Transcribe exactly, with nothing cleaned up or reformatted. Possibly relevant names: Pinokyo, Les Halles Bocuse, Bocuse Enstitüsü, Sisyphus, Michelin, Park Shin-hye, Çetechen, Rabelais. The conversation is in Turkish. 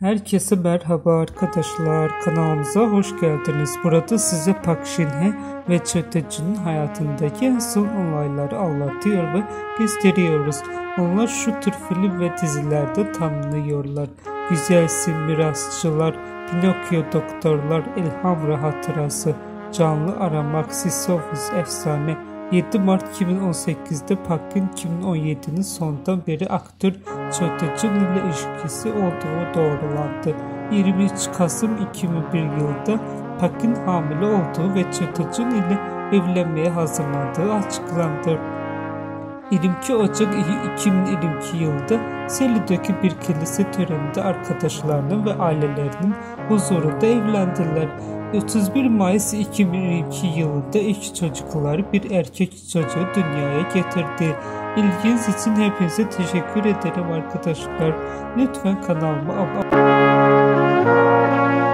Herkese merhaba arkadaşlar, kanalımıza hoş geldiniz. Burada size Park Shin-hye ve Çetechen'in hayatındaki asıl olayları anlatıyor ve gösteriyoruz. Onlar şu tür film ve dizilerde tanınıyorlar. Güzelsin mirasçılar, Pinokyo doktorlar, İlham ve hatırası, canlı aramak, Sisyphus efsane. yedi Mart iki bin on sekiz'de Park'ın iki bin on yedi'nin sonundan beri aktör Çetechen ile ilişkisi olduğu doğrulandı. yirmi üç Kasım iki bin bir yılında Park'ın hamile olduğu ve Çetechen ile evlenmeye hazırlandığı açıklandı. yirmi iki Ocak iki bin yirmi iki yılında Seul'deki bir kilise töreninde arkadaşlarının ve ailelerinin huzurunda evlendiler. otuz bir Mayıs iki bin yirmi iki yılında iki çocukları bir erkek çocuğu dünyaya getirdi. İlginiz için hepinize teşekkür ederim arkadaşlar. Lütfen kanalıma abone olun.